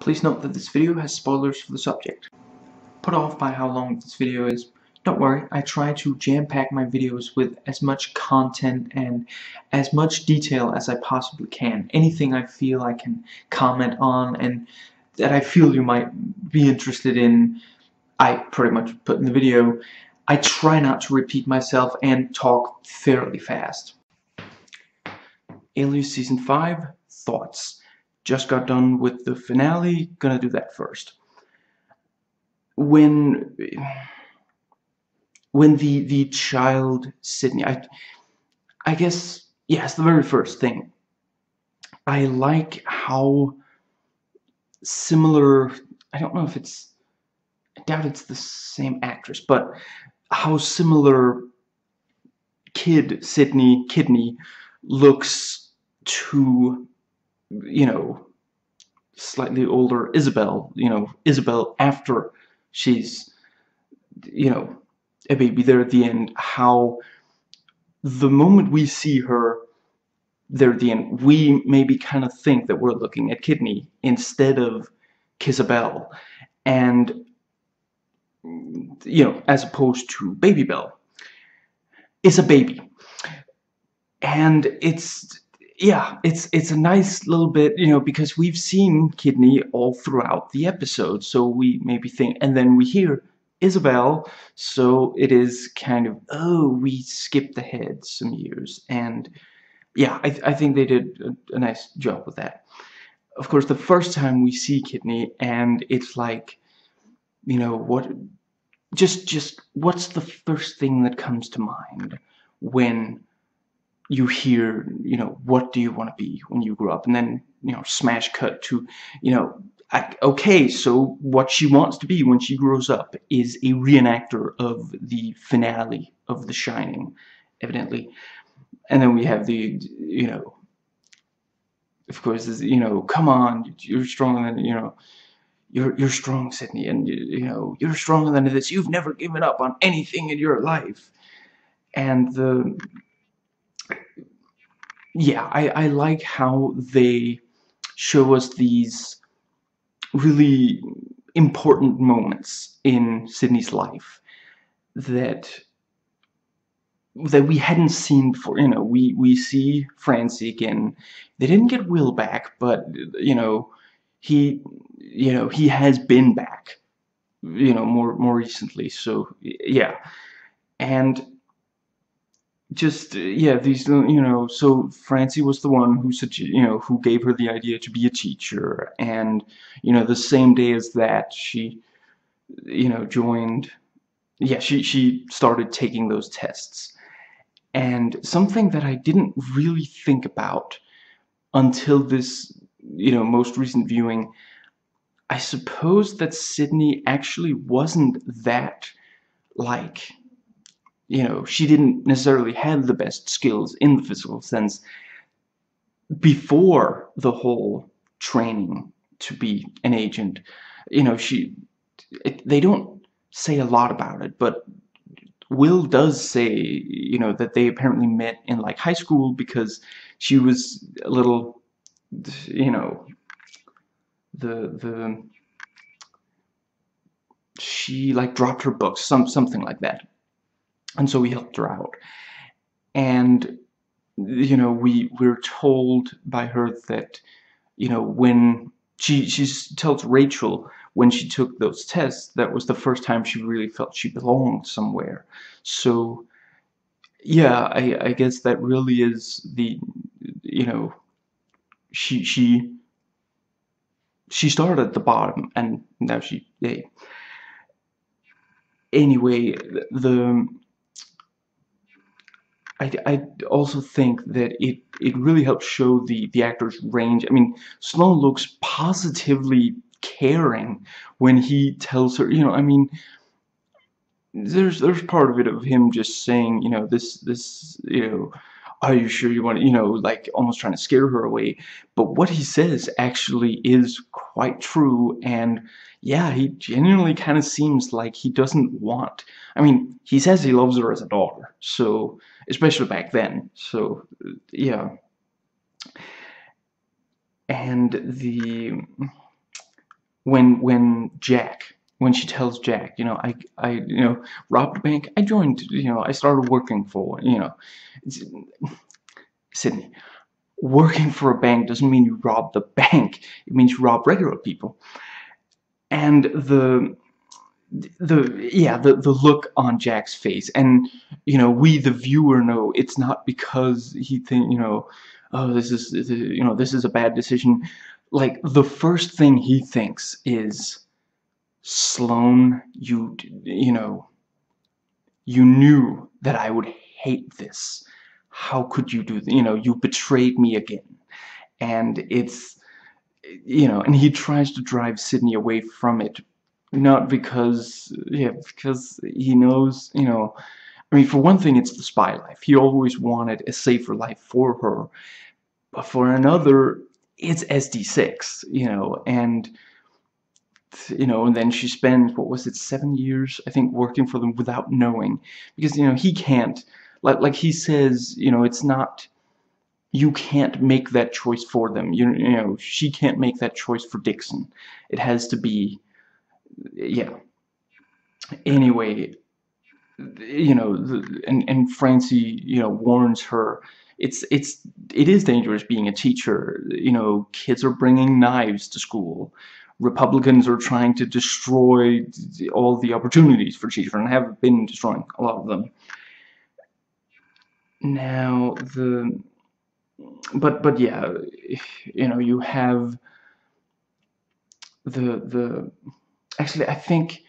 Please note that this video has spoilers for the subject. Put off by how long this video is, don't worry, I try to jam-pack my videos with as much content and as much detail as I possibly can. Anything I feel I can comment on and that I feel you might be interested in, I pretty much put in the video. I try not to repeat myself and talk fairly fast. Alias Season 5, thoughts. Just got done with the finale, gonna do that first. When the child Sydney, I guess, yes, the very first thing. I like how similar, I don't know if it's, I doubt it's the same actress, but how similar Kidney looks to, you know, slightly older Isabel, Isabel after she's, a baby there at the end, how the moment we see her there at the end, we maybe kind of think that we're looking at Kidney instead of Kissabel, and, as opposed to Baby Bell. It's a baby. And it's, yeah, it's a nice little bit, because we've seen Kidney all throughout the episode, so we maybe think, and then we hear Isabel, so it is kind of, oh, we skipped ahead some years, and yeah, I think they did a nice job with that. Of course, the first time we see Kidney, and it's like, what, just what's the first thing that comes to mind when you hear, what do you want to be when you grow up? And then, smash cut to, okay, so what she wants to be when she grows up is a reenactor of the finale of The Shining, evidently. And then we have the, of course, this, come on, you're stronger than, you're strong, Sydney, and, you're stronger than this. You've never given up on anything in your life. And the, yeah, I like how they show us these really important moments in Sydney's life that we hadn't seen before. We see Francie again. They didn't get Will back, but he has been back, more recently. So yeah, and just yeah, these so Francie was the one who who gave her the idea to be a teacher, and the same day as that she joined, yeah, she started taking those tests. And something that I didn't really think about until this most recent viewing, I suppose that Sydney actually wasn't that, like, she didn't necessarily have the best skills in the physical sense before the whole training to be an agent. They don't say a lot about it, but Will does say, that they apparently met in, like, high school because she was a little, she, like, dropped her books, something like that. And so we helped her out, and we're told by her that when she tells Rachel when she took those tests, that was the first time she really felt she belonged somewhere. So yeah, I guess that really is the she started at the bottom, and now she anyway the. I also think that it really helps show the actor's range. I mean, Sloane looks positively caring when he tells her, I mean, there's part of it of him just saying, this, are you sure you want to, like almost trying to scare her away. But what he says actually is quite true, and yeah, he genuinely kind of seems like he doesn't want, I mean, he says he loves her as a daughter, so, especially back then, so, yeah. And the, when she tells Jack, you know, I robbed a bank, I joined, you know, I started working for, you know, Sydney, working for a bank doesn't mean you rob the bank. It means you rob regular people. And the look on Jack's face, and, you know, we, the viewer, know it's not because he think, you know, oh, this is a bad decision. Like, the first thing he thinks is, Sloane, you knew that I would hate this. How could you do that? You know, you betrayed me again. And it's, you know, and he tries to drive Sydney away from it, not because, yeah, because he knows, you know, I mean, for one thing, it's the spy life. He always wanted a safer life for her. But for another, it's SD6, you know, and then she spends, what was it, 7 years, I think, working for them without knowing. Because, you know, he can't, like he says, you know, it's not, you can't make that choice for them. You know, she can't make that choice for Dixon. It has to be, yeah. Anyway, you know, and Francie, you know, warns her, it is dangerous being a teacher. You know, kids are bringing knives to school. Republicans are trying to destroy all the opportunities for children, and have been destroying a lot of them. Now, but yeah, you know, you have the actually, I think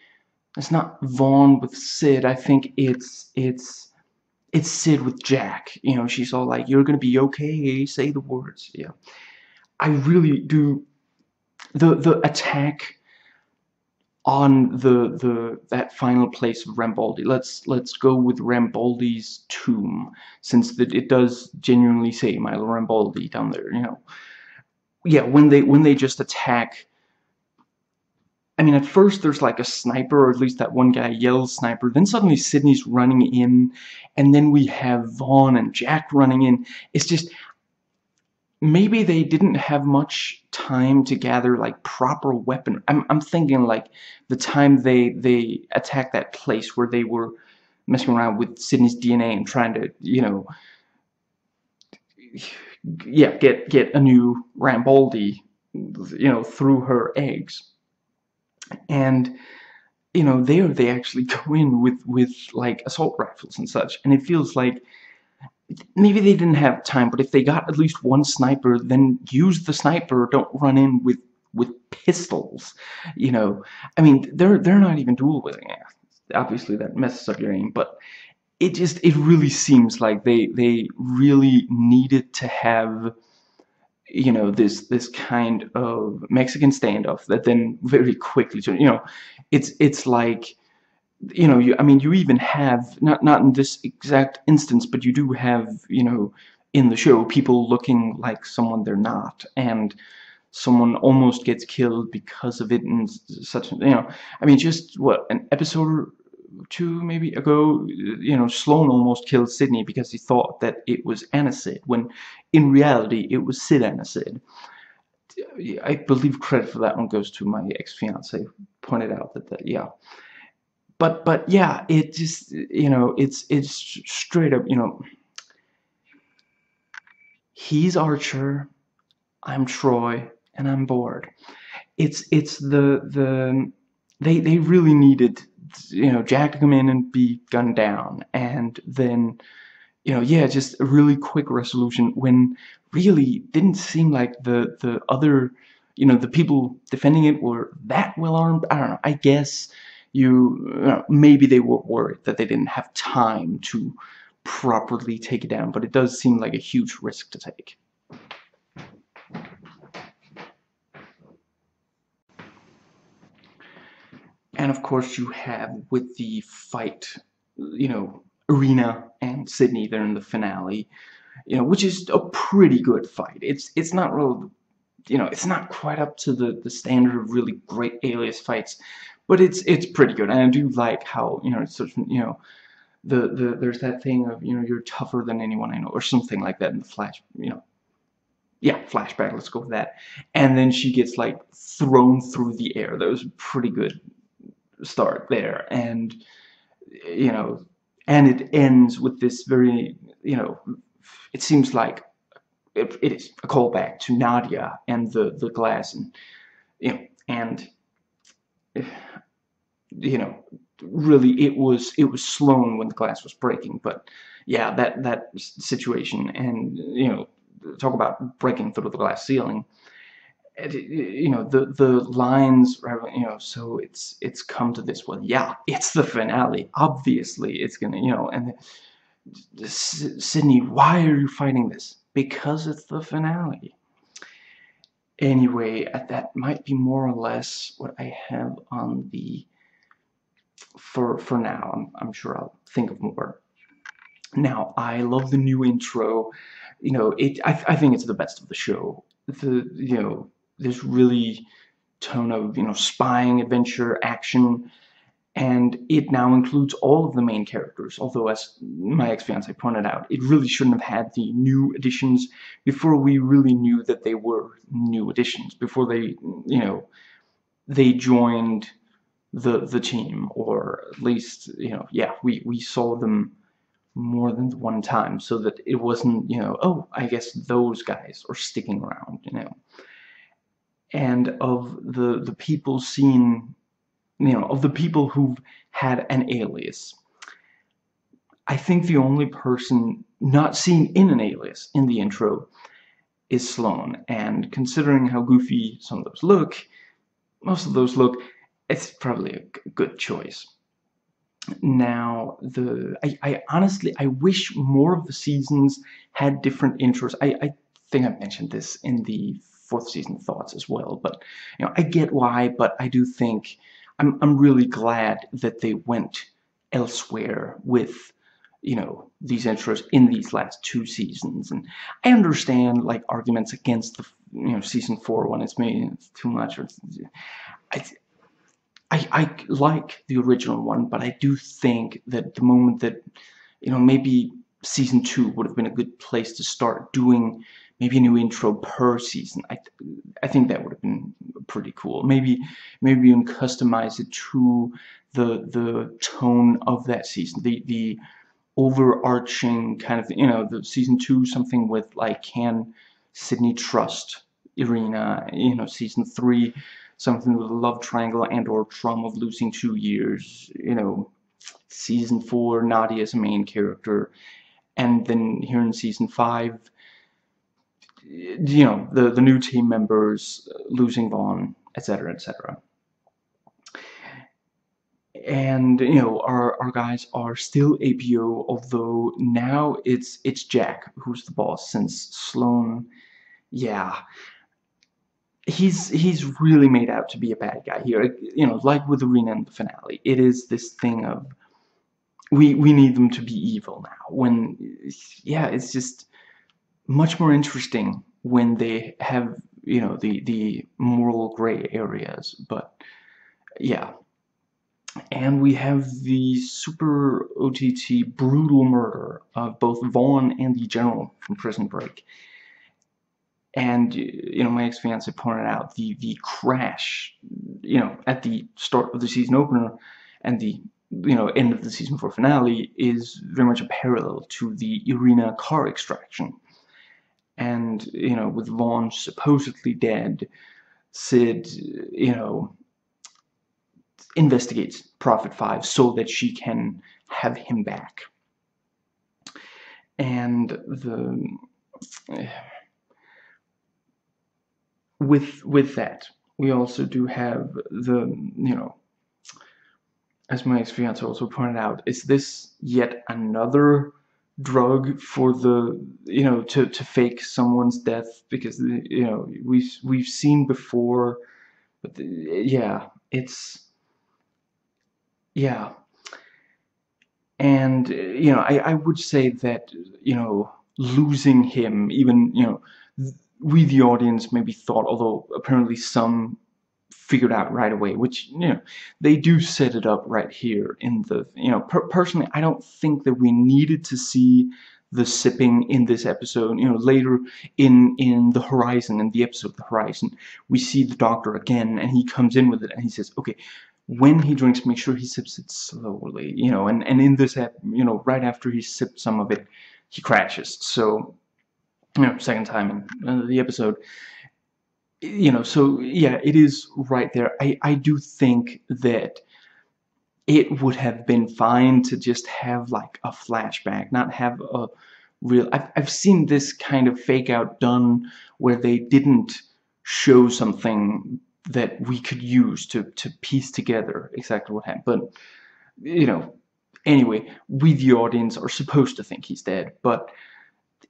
it's not Vaughn with Sid. I think it's Sid with Jack. You know, she's all like, you're gonna be okay, say the words. Yeah. I really do. The attack on that final place of Rambaldi. Let's go with Rambaldi's tomb, since that it does genuinely say Milo Rambaldi down there, you know. Yeah, when they just attack. I mean, at first there's like a sniper, or at least that one guy yells sniper. Then suddenly Sydney's running in, and then we have Vaughn and Jack running in. It's just, maybe they didn't have much time to gather like proper weapon. I'm thinking like the time they attacked that place where they were messing around with Sydney's DNA and trying to, you know, yeah, get a new Rambaldi, you know, through her eggs. And, you know, there they actually go in with like assault rifles and such, and it feels like maybe they didn't have time, but if they got at least one sniper, then use the sniper, don't run in with pistols, you know. I mean, they're not even dual wielding. Obviously that messes up your aim, but it really seems like they really needed to have, you know, this kind of Mexican standoff that then very quickly, you know, it's like, you know, I mean, you even have, not in this exact instance, but you do have, you know, in the show, people looking like someone they're not, and someone almost gets killed because of it, and such, you know, I mean, just, what, an episode or two, maybe, ago, you know, Sloane almost killed Sydney because he thought that it was Anisid, when in reality, it was Sid Anisid. I believe credit for that one goes to my ex-fiance, who pointed out that yeah. But yeah, it just, you know, it's straight up, you know, he's Archer, I'm Troy, and I'm bored. It's they really needed, you know, Jack to come in and be gunned down, and then, you know, yeah, just a really quick resolution when really didn't seem like the other, you know, the people defending it were that well armed. I don't know, I guess. You know, maybe they were worried that they didn't have time to properly take it down, but it does seem like a huge risk to take. And of course you have, with the fight, you know, Irina and Sydney, they're in the finale, you know, which is a pretty good fight. It's not really, you know, it's not quite up to the standard of really great Alias fights, but it's pretty good. And I do like how, you know, it's sort of, you know, there's that thing of, you know, you're tougher than anyone I know, or something like that in the Flash, you know. Yeah, flashback, let's go with that. And then she gets, like, thrown through the air. That was a pretty good start there. And, you know, and it ends with this very, you know, it seems like it is a callback to Nadia and the glass. And, you know, really it was Sloane when the glass was breaking. But, yeah, that situation and, you know, talk about breaking through the glass ceiling. You know, the lines, you know, so it's come to this one. Yeah, it's the finale. Obviously, it's gonna, you know, and Sydney, why are you fighting this? Because it's the finale. Anyway, that might be more or less what I have on the, for now. I'm sure I'll think of more. Now, I love the new intro. You know, I think it's the best of the show. You know, this really tone of, you know, spying, adventure, action, and it now includes all of the main characters. Although, as my ex-fiancé pointed out, it really shouldn't have had the new additions before we really knew that they were new additions. Before they, you know, they joined the team, or at least, you know, yeah, we saw them more than one time, so that it wasn't, you know, oh, I guess those guys are sticking around, you know. And of the people seen, you know, of the people who've had an alias, I think the only person not seen in an alias in the intro is Sloane. And considering how goofy some of those look, most of those look, it's probably a good choice. Now, I honestly, I wish more of the seasons had different intros. I think I mentioned this in the 4th season thoughts as well, but, you know, I get why, but I do think, I'm really glad that they went elsewhere with, you know, these intros in these last 2 seasons. And I understand, like, arguments against the, you know, season 4 when it's maybe it's too much, or I like the original one, but I do think that the moment that, you know, maybe season 2 would have been a good place to start doing maybe a new intro per season. I think that would have been pretty cool. Maybe you can customize it to the tone of that season, the overarching kind of, you know, the season 2, something with, like, can Sydney trust Irina? You know, season 3, something with a love triangle and or trauma of losing 2 years, you know, season 4, Nadia as a main character, and then here in season 5, you know, the new team members, losing Vaughn, etc., etc. And, you know, our guys are still APO, although now it's Jack who's the boss, since Sloane, yeah, he's really made out to be a bad guy here. You know, like with Irina and the finale, it is this thing of we need them to be evil now, when, yeah, it's just much more interesting when they have, you know, the moral gray areas. But, yeah, and we have the super OTT brutal murder of both Vaughn and the general from Prison Break. And, you know, my ex-fiancé pointed out the crash, you know, at the start of the season opener and the, you know, end of the season 4 finale is very much a parallel to the Irina car extraction. And, you know, with Vaughn supposedly dead, Sid, you know, investigates Prophet 5 so that she can have him back. And the... With that, we also do have the, you know, as my ex-fiancé also pointed out, is this yet another drug for the, you know, to fake someone's death? Because, you know, we've seen before, but yeah, it's, yeah. And, you know, I would say that, you know, losing him, even, you know, we, the audience, maybe thought, although apparently some figured out right away, which, you know, they do set it up right here in the, you know, personally, I don't think that we needed to see the sipping in this episode. You know, later in the Horizon, in the episode of the Horizon, we see the doctor again, and he comes in with it, and he says, okay, when he drinks, make sure he sips it slowly, you know, and in this, you know, right after he sipped some of it, he crashes. So, you know, second time in the episode, you know, so yeah, it is right there. I do think that it would have been fine to just have like a flashback, not have a real, I've seen this kind of fake out done where they didn't show something that we could use to piece together exactly what happened. But, you know, anyway, we the audience are supposed to think he's dead, but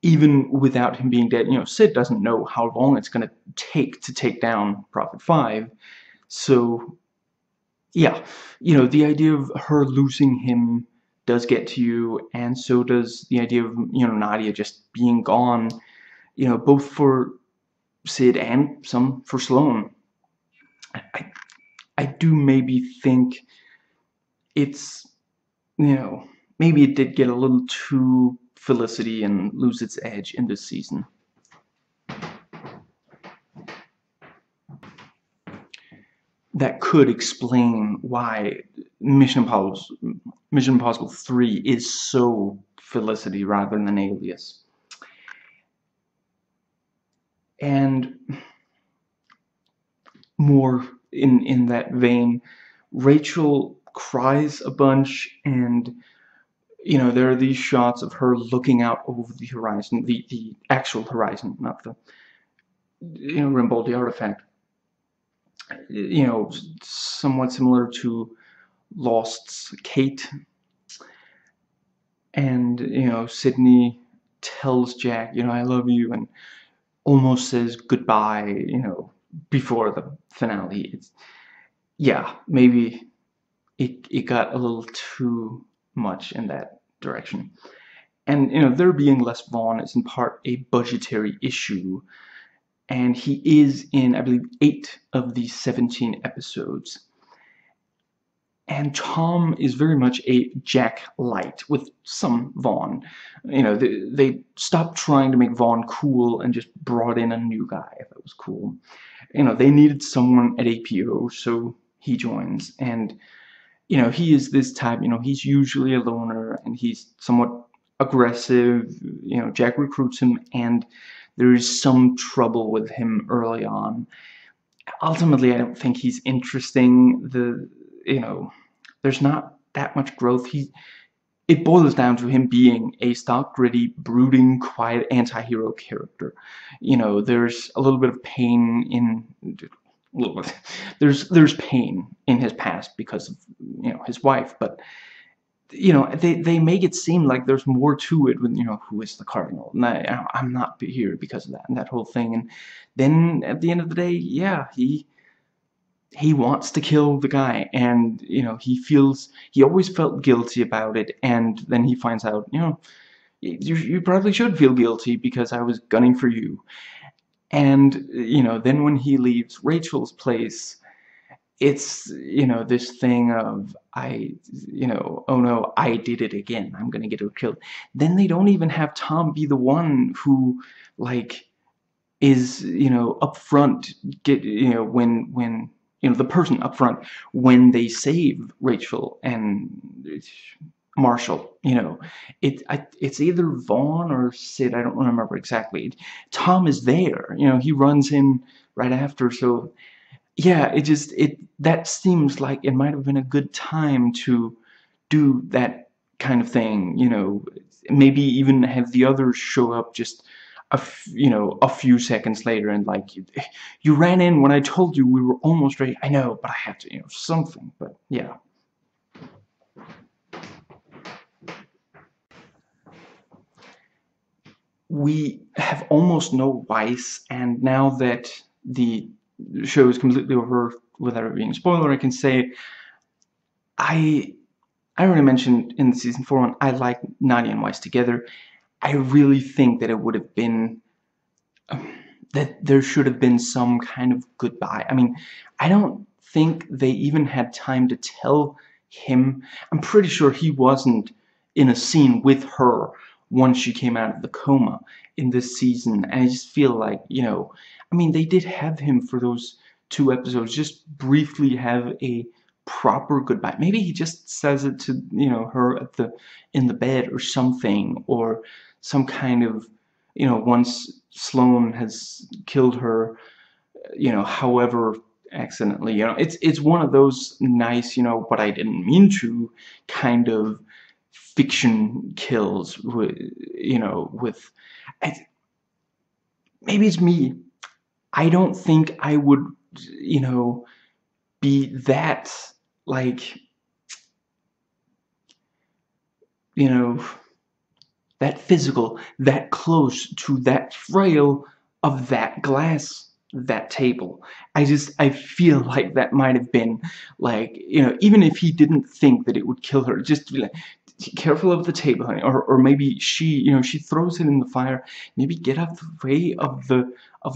even without him being dead, you know, Sid doesn't know how long it's going to take down Prophet 5. So, yeah, you know, the idea of her losing him does get to you, and so does the idea of, you know, Nadia just being gone, you know, both for Sid and some for Sloane. I do maybe think it's, you know, maybe it did get a little too Felicity and lose its edge in this season. That could explain why Mission Impossible 3 is so Felicity rather than Alias. And more in that vein, Rachel cries a bunch, and you know, there are these shots of her looking out over the horizon, the actual horizon, not the, you know, Rimbaldi artifact, you know, somewhat similar to Lost's Kate. And you know, Sydney tells Jack, you know, I love you, and almost says goodbye, you know, before the finale. It's, yeah, maybe it got a little too much in that direction. And you know, there being less Vaughn is in part a budgetary issue, and he is in, I believe, 8 of the 17 episodes. And Tom is very much a Jack light with some Vaughn. You know, they stopped trying to make Vaughn cool and just brought in a new guy that was cool. You know, they needed someone at APO, so he joins. And, you know, he is this type, you know, he's usually a loner and he's somewhat aggressive. You know, Jack recruits him and there is some trouble with him early on. Ultimately, I don't think he's interesting. You know, there's not that much growth. It boils down to him being a stock, gritty, brooding, quiet anti-hero character. You know, there's a little bit of pain in, there's pain in his past because of, you know, his wife, but you know, they make it seem like there's more to it with, you know, who is the cardinal, and I'm not here because of that, and that whole thing. And then at the end of the day, yeah, he wants to kill the guy, and you know, he always felt guilty about it, and then he finds out, you know, you probably should feel guilty because I was gunning for you. And you know, then when he leaves Rachel's place, it's, you know, this thing of, you know, oh no, I did it again, I'm gonna get her killed. Then they don't even have Tom be the one who, like, is, you know, up front, you know, when you know, the person up front when they save Rachel and Marshall. You know, it's either Vaughn or Sid, I don't remember exactly. Tom is there, you know, he runs in right after. So yeah, that seems like it might have been a good time to do that kind of thing. You know, maybe even have the others show up just you know, a few seconds later, and like, you ran in when I told you we were almost ready. I know, but I had to, you know, something. But yeah. We have almost no Weiss, and now that the show is completely over without it being a spoiler, I can say I already mentioned in the season 4 one, I like Nadia and Weiss together. I really think that it would have been, that there should have been some kind of goodbye. I mean, I don't think they even had time to tell him. I'm pretty sure he wasn't in a scene with her once she came out of the coma in this season. And I just feel like, you know, I mean, they did have him for those 2 episodes, just briefly have a proper goodbye. Maybe he just says it to, you know, her at the in the bed or something, or some kind of, you know, once Sloane has killed her, you know, however accidentally, you know, it's one of those nice, you know, what I didn't mean to kind of fiction kills with, you know, with maybe it's me. I don't think I would, you know, be that, like, you know, that physical, that close to that frail of that glass, that table. I feel like that might have been, like, you know, even if he didn't think that it would kill her, just to be like, careful of the table, honey. Or maybe she, you know, she throws it in the fire, maybe get out the way of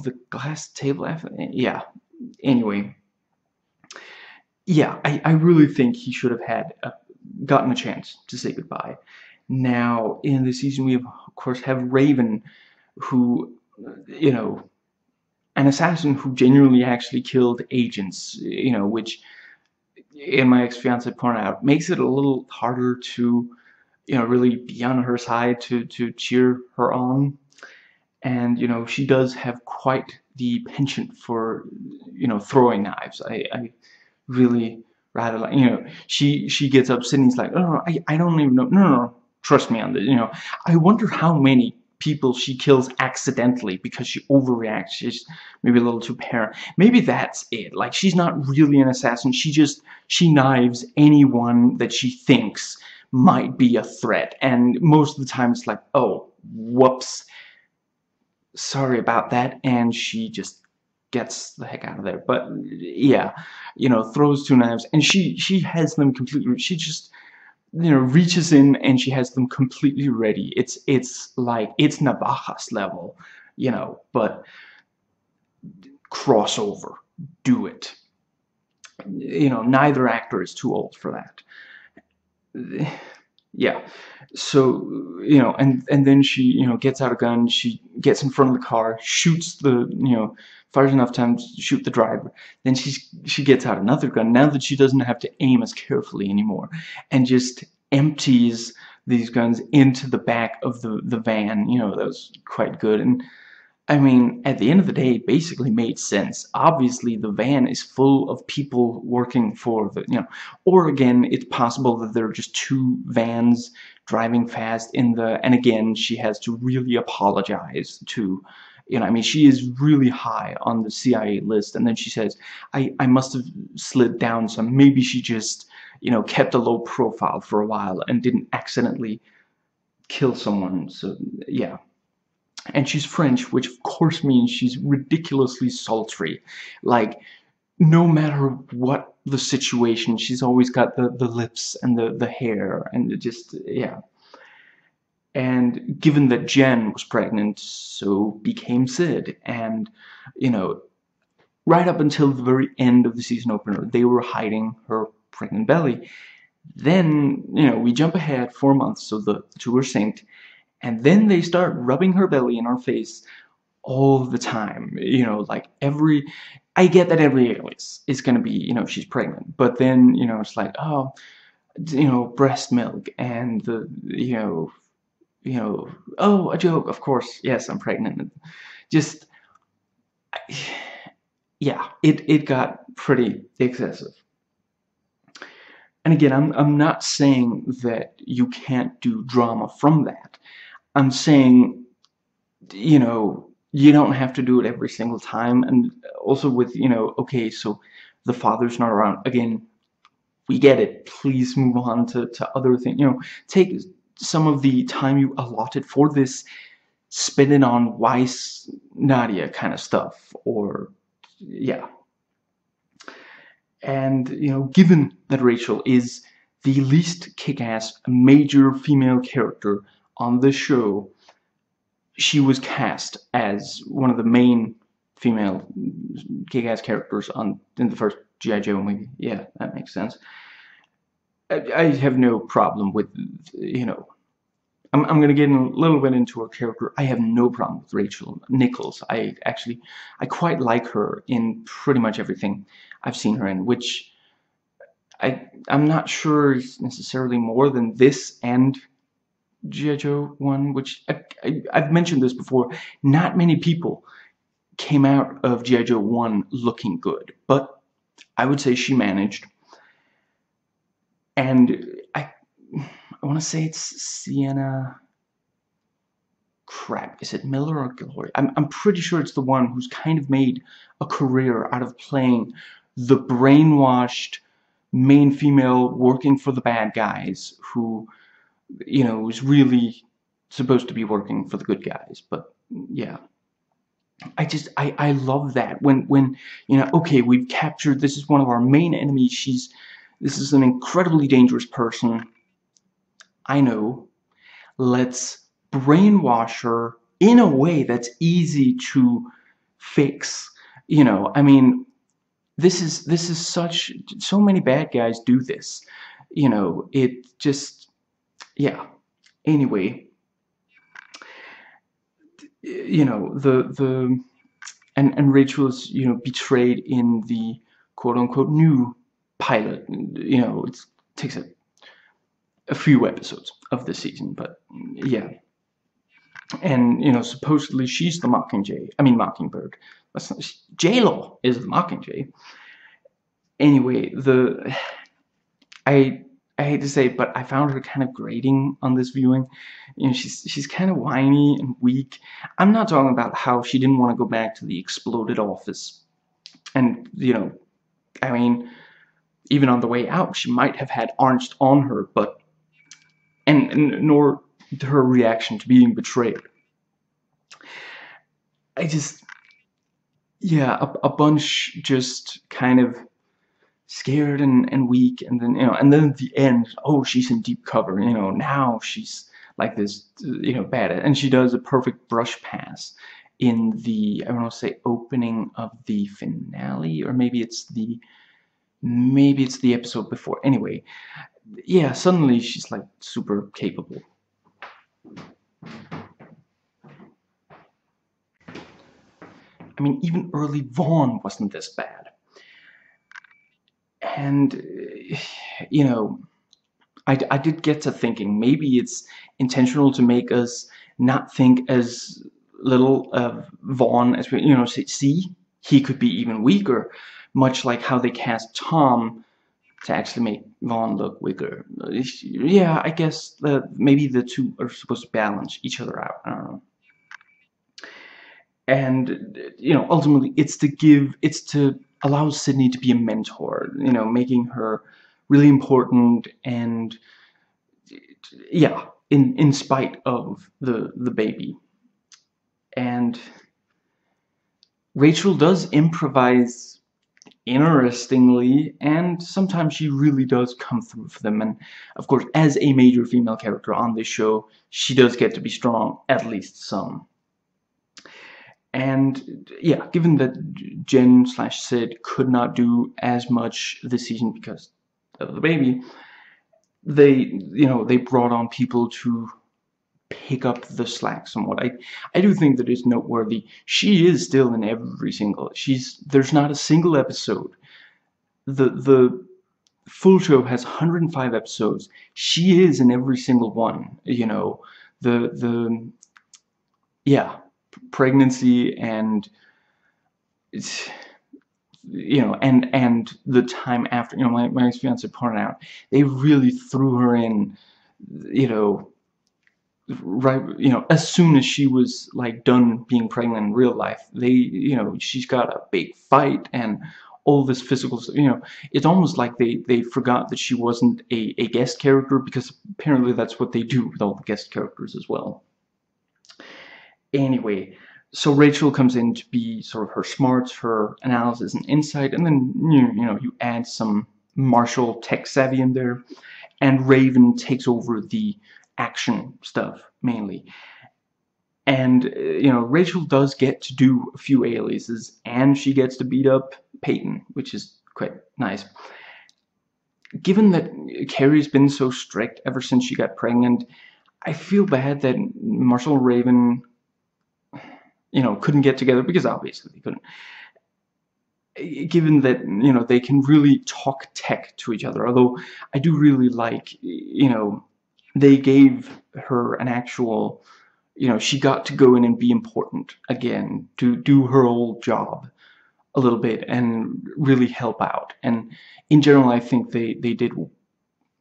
the glass table after. Yeah, anyway. Yeah, I really think he should have had gotten a chance to say goodbye. Now, in the season, we, of course, have Raven, who, you know, an assassin who genuinely actually killed agents, you know, which, and my ex-fiance pointed out, makes it a little harder to, you know, really be on her side, to cheer her on. And, you know, she does have quite the penchant for, you know, throwing knives. I really rather, like, you know, she gets up, Sydney's like, oh, I don't even know, no, trust me on this, you know. I wonder how many people she kills accidentally because she overreacts, she's maybe a little too paranoid. Maybe that's it, like, she's not really an assassin, she knives anyone that she thinks might be a threat, and most of the time it's like, oh, whoops, sorry about that, and she just gets the heck out of there. But yeah, you know, throws 2 knives, and she has them completely, she just, you know, reaches in and she has them completely ready. It's like, it's Navajas level, you know, but crossover, do it. You know, neither actor is too old for that. Yeah, so, you know, and then she, you know, gets out a gun, she gets in front of the car, shoots the, you know, fires enough time to shoot the driver, then she gets out another gun, now that she doesn't have to aim as carefully anymore, and just empties these guns into the back of the van, you know, that was quite good, and, I mean, at the end of the day, it basically made sense. Obviously, the van is full of people working for the, you know, or again, it's possible that there are just 2 vans driving fast in the, and again, she has to really apologize to, you know, I mean, she is really high on the CIA list, and then she says, I must have slid down some, maybe she just, you know, kept a low profile for a while and didn't accidentally kill someone, so, yeah. And she's French, which of course means she's ridiculously sultry. Like, no matter what the situation, she's always got the lips and the hair, and it just, yeah. And given that Jen was pregnant, so became Sid. And, you know, right up until the very end of the season opener, they were hiding her pregnant belly. Then, you know, we jump ahead 4 months, so the 2 are synced. And then they start rubbing her belly in our face all the time. You know, like every... I get that every Alias is going to be, you know, she's pregnant. But then, you know, it's like, oh, you know, breast milk and the, you know, oh, a joke, of course, yes, I'm pregnant. Just, yeah, it got pretty excessive. And again, I'm not saying that you can't do drama from that. I'm saying, you know, you don't have to do it every single time. And also with, you know, okay, so the father's not around. Again, we get it. Please move on to other things. You know, take some of the time you allotted for this, spend it on Weiss, Nadia kind of stuff. Or, yeah. And, you know, given that Rachel is the least kick-ass major female character on the show, she was cast as one of the main female kick-ass characters in the first G.I. Joe movie. Yeah, that makes sense. I have no problem with, you know, I'm going to get a little bit into her character. I have no problem with Rachel Nichols. I quite like her in pretty much everything I've seen her in, which I'm not sure is necessarily more than this and G.I. Joe one, which I've mentioned this before. Not many people came out of G.I. Joe 1 looking good, but I would say she managed. And I want to say it's Sienna. Crap, is it Miller or Glory? I'm pretty sure it's the one who's kind of made a career out of playing the brainwashed main female working for the bad guys, who, you know, is really supposed to be working for the good guys. But yeah, I love that when you know, okay, we've captured, this is one of our main enemies, this is an incredibly dangerous person, I know, let's brainwash her in a way that's easy to fix. You know, I mean, this is such, so many bad guys do this, you know, it just, yeah. Anyway, you know, and Rachel's, you know, betrayed in the quote-unquote new pilot. You know, it takes a few episodes of the season, but yeah. And, you know, supposedly she's the Mockingbird. That's not, J-Lo is the Mockingjay. Anyway, I hate to say it, but I found her kind of grating on this viewing. You know, she's kind of whiny and weak. I'm not talking about how she didn't want to go back to the exploded office. And, you know, I mean, even on the way out, she might have had Arnst on her, but, and nor her reaction to being betrayed. I just, yeah, a bunch just kind of scared and weak, and then, you know, and then at the end, oh, she's in deep cover, you know, now she's like this, you know, bad, and she does a perfect brush pass in the, I want to say, opening of the finale, or maybe it's the episode before. Anyway, yeah, suddenly she's like super capable. I mean, even early Vaughn wasn't this bad. And, you know, I did get to thinking, maybe it's intentional to make us not think as little of Vaughn as we, you know, see, he could be even weaker, much like how they cast Tom to actually make Vaughn look weaker. Yeah, I guess maybe the two are supposed to balance each other out. I don't know. And, you know, ultimately, it's to allow Sydney to be a mentor, you know, making her really important, and, yeah, in spite of the baby. And Rachel does improvise interestingly, and sometimes she really does come through for them. And, of course, as a major female character on this show, she does get to be strong, at least some. And, yeah, given that Jen/Sid could not do as much this season because of the baby, they, you know, they brought on people to pick up the slack somewhat. I do think that it's noteworthy. She is still in every single, there's not a single episode. The full show has 105 episodes. She is in every single one, you know, yeah. Pregnancy, and it's, you know, and the time after, you know, my ex-fiance pointed out, they really threw her in, you know, right, you know, as soon as she was like done being pregnant in real life, they, you know, she's got a big fight and all this physical stuff. You know, it's almost like they forgot that she wasn't a guest character, because apparently that's what they do with all the guest characters as well. Anyway, so Rachel comes in to be sort of her smarts, her analysis and insight, and then, you know, you add some Marshall tech savvy in there, and Raven takes over the action stuff mainly. And, you know, Rachel does get to do a few aliases, and she gets to beat up Peyton, which is quite nice. Given that Carrie's been so strict ever since she got pregnant, I feel bad that Marshall and Raven, you know, couldn't get together, because obviously they couldn't. Given that, you know, they can really talk tech to each other, although I do really like, you know, they gave her an actual, you know, she got to go in and be important again, to do her old job a little bit and really help out. And in general, I think they did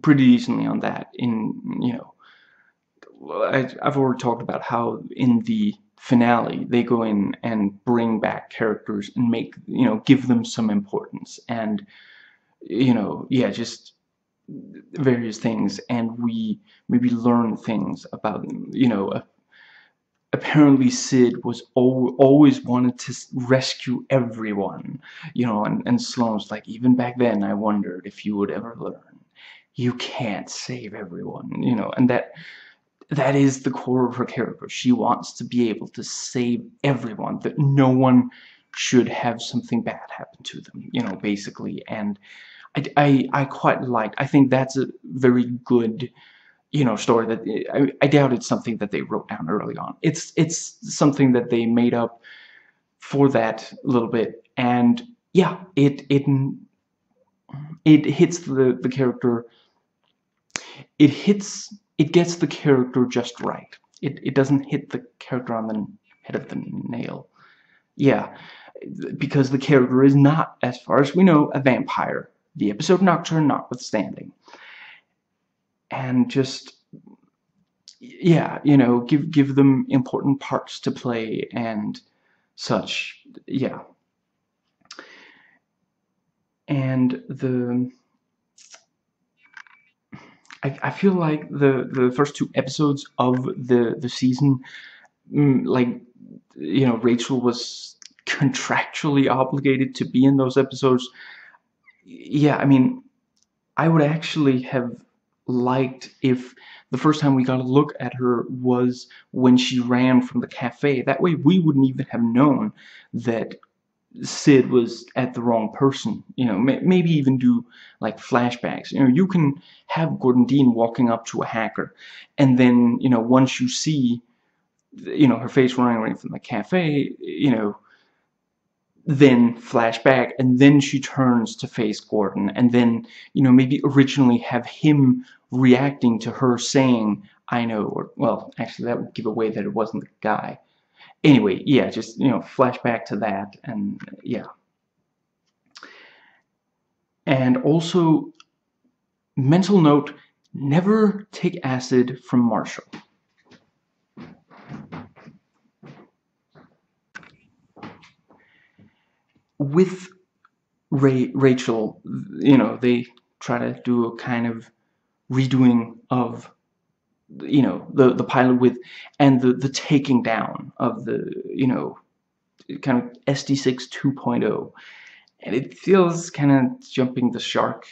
pretty decently on that. In, you know, I've already talked about how in the finale they go in and bring back characters and make, you know, give them some importance, and, you know, yeah, just various things, and we maybe learn things about them. You know, apparently Sid was always wanted to rescue everyone, you know, and Sloane's like, even back then I wondered if you would ever learn you can't save everyone, you know. And that is the core of her character. She wants to be able to save everyone, that no one should have something bad happen to them, you know, basically. And I quite liked, I think that's a very good, you know, story that, I doubt it's something that they wrote down early on. It's something that they made up for that a little bit. And yeah, it hits the character, it gets the character just right. It doesn't hit the character on the head of the nail. Yeah, because the character is not, as far as we know, a vampire. The episode Nocturne notwithstanding. And just, yeah, you know, give them important parts to play and such. Yeah. And the... I feel like the first two episodes of the season, like, you know, Rachel was contractually obligated to be in those episodes. Yeah, I mean, I would actually have liked if the first time we got a look at her was when she ran from the cafe. That way we wouldn't even have known that Sid was at the wrong person, you know. Maybe even do like flashbacks. You know, you can have Gordon Dean walking up to a hacker, and then, you know, once you see, you know, her face running away from the cafe, you know, then flashback, and then she turns to face Gordon, and then, you know, maybe originally have him reacting to her saying, "I know," or, well, actually that would give away that it wasn't the guy. Anyway, yeah, just, you know, flashback to that, and yeah. And also, mental note, never take acid from Marshall. With Rachel, you know, they try to do a kind of redoing of, you know, the pilot with, and the taking down of the, you know, kind of SD6 2.0, and it feels kind of jumping the shark,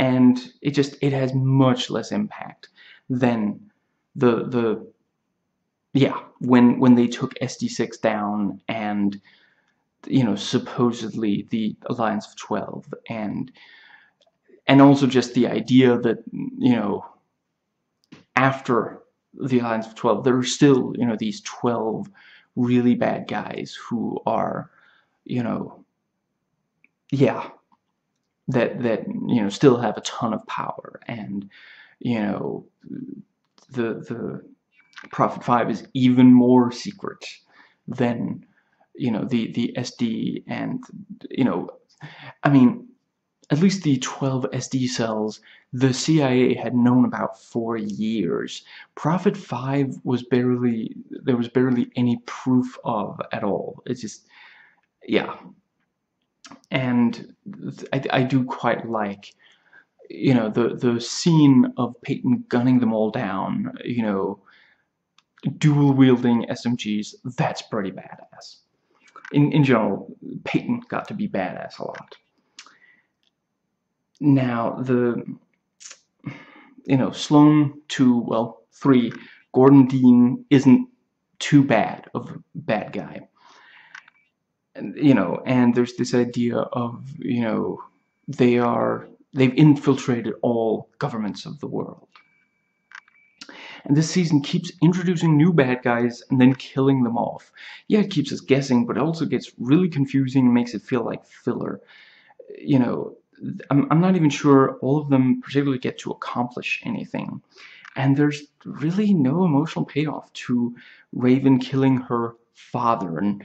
and it just, it has much less impact than the yeah, when they took SD6 down, and, you know, supposedly the Alliance of 12, and also just the idea that, you know, after the Alliance of 12, there are still, you know, these 12 really bad guys who are, you know, yeah, that you know, still have a ton of power. And, you know, the Prophet 5 is even more secret than, you know, the SD, and, you know, I mean, at least the 12 SD cells, the CIA had known about for years. Prophet 5 was barely, there was barely any proof of at all. It's just, yeah. And I do quite like, you know, the scene of Peyton gunning them all down, you know, dual-wielding SMGs. That's pretty badass. In general, Peyton got to be badass a lot. Now, you know, Sloane 2, well, 3, Gordon Dean isn't too bad of a bad guy. And, you know, and there's this idea of, you know, they've infiltrated all governments of the world. and this season keeps introducing new bad guys and then killing them off. Yeah, it keeps us guessing, but it also gets really confusing and makes it feel like filler. You know, I'm not even sure all of them particularly get to accomplish anything. And there's really no emotional payoff to Raven killing her father, and,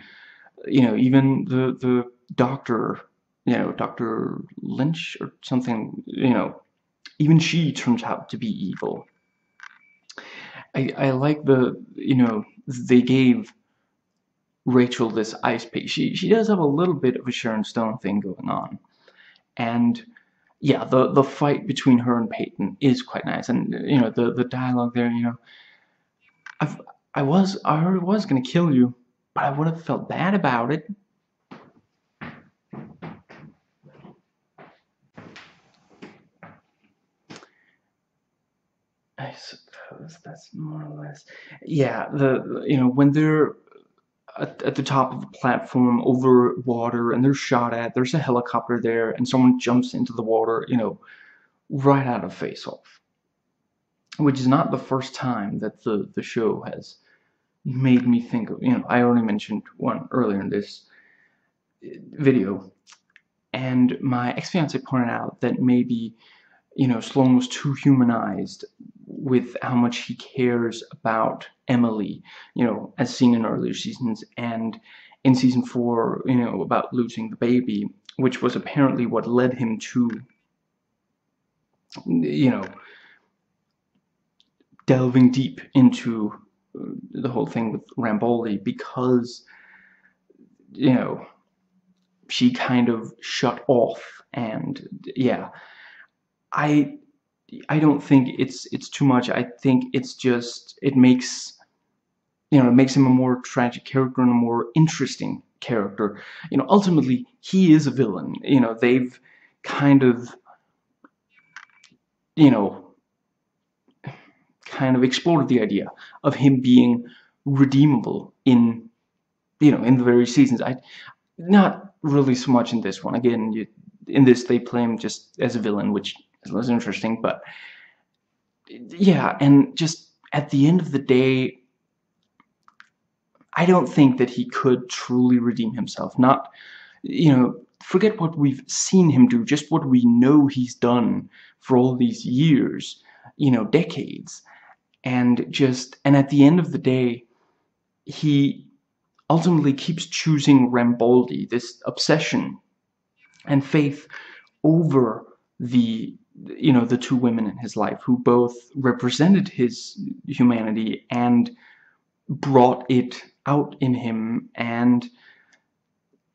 you know, even the doctor, you know, Dr. Lynch or something, you know, even she turns out to be evil. I like the, you know, they gave Rachel this ice pick. She does have a little bit of a Sharon Stone thing going on. And yeah, the fight between her and Peyton is quite nice, and, you know, the dialogue there, you know, I already was gonna kill you, but I would have felt bad about it. I suppose that's more or less, yeah, you know, when they're at the top of the platform over water and they're shot at, there's a helicopter there and someone jumps into the water, you know, right out of Face Off, which is not the first time that the show has made me think of, you know, I already mentioned one earlier in this video, and my ex-fiance pointed out that maybe, you know, Sloane was too humanized with how much he cares about Emily, you know, as seen in earlier seasons, and in season 4, you know, about losing the baby, which was apparently what led him to, you know, delving deep into the whole thing with Ramboli, because, you know, she kind of shut off. And yeah, I don't think it's too much. I think it's just, it makes, you know, it makes him a more tragic character and a more interesting character. You know, ultimately he is a villain. You know, they've kind of, you know, kind of explored the idea of him being redeemable in, you know, in the various seasons. Not really so much in this one. Again, in this they play him just as a villain, which is less interesting, but yeah, and just at the end of the day, I don't think that he could truly redeem himself. Not, you know, forget what we've seen him do, just what we know he's done for all these years, you know, decades, and just, and at the end of the day, he ultimately keeps choosing Rambaldi, this obsession and faith, over the, you know, the two women in his life who both represented his humanity and brought it out in him. And